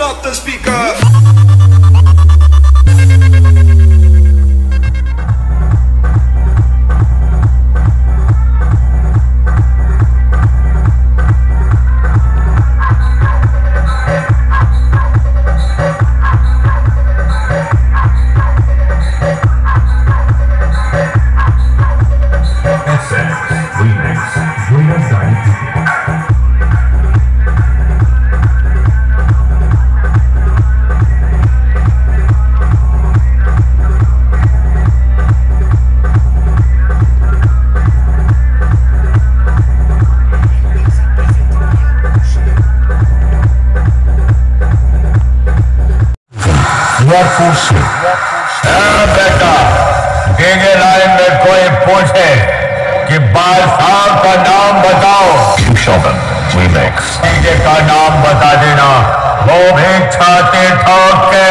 turn up the speaker. बेटा देंगे line में कोई पूछे कि बाल साहब का नाम बताओ, डीजे का नाम बता देना, वो भी छाती ठोक के।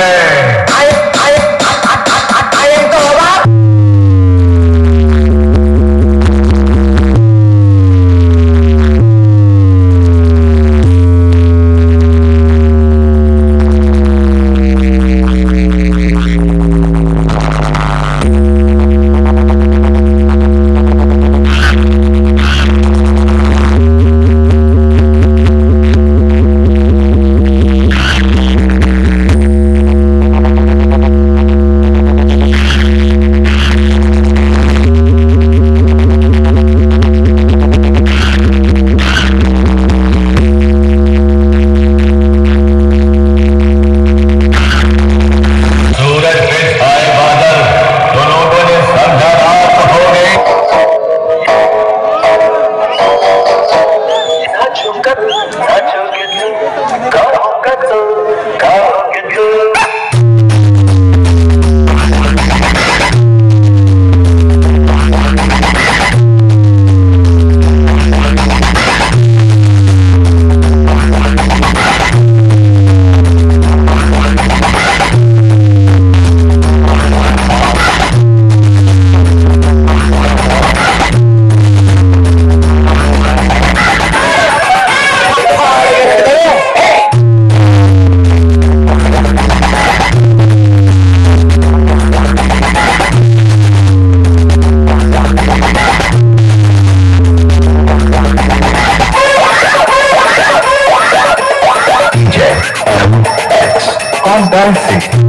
Dancing.